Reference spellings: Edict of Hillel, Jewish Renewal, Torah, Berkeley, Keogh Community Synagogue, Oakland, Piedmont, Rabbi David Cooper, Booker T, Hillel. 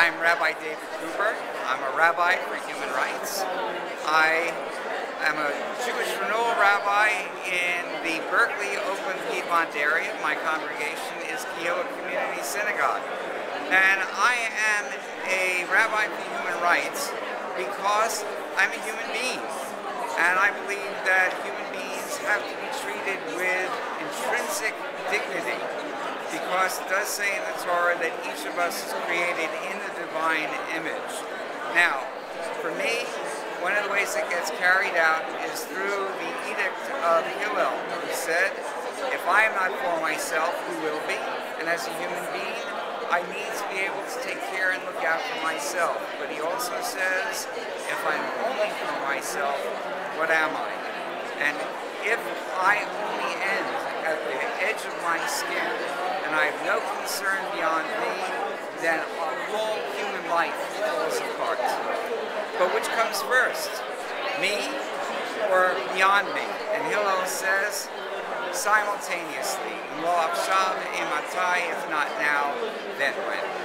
I'm Rabbi David Cooper. I'm a rabbi for human rights. I am a Jewish Renewal rabbi in the Berkeley, Oakland, Piedmont area. My congregation is Keogh Community Synagogue. And I am a rabbi for human rights because I'm a human being. And I believe that human beings have to be treated with intrinsic dignity, because it does say in the Torah that each of us is created in the divine image. Now, for me, one of the ways it gets carried out is through the Edict of Hillel, who said, if I am not for myself, who will be? And as a human being, I need to be able to take care and look out for myself. But he also says, if I'm only for myself, what am I? And if I only end at the edge of my skin, and I have no concern beyond me, then our whole human life falls apart. But which comes first, me or beyond me? And Hillel says, simultaneously, lo achshav imatai, if not now, then when?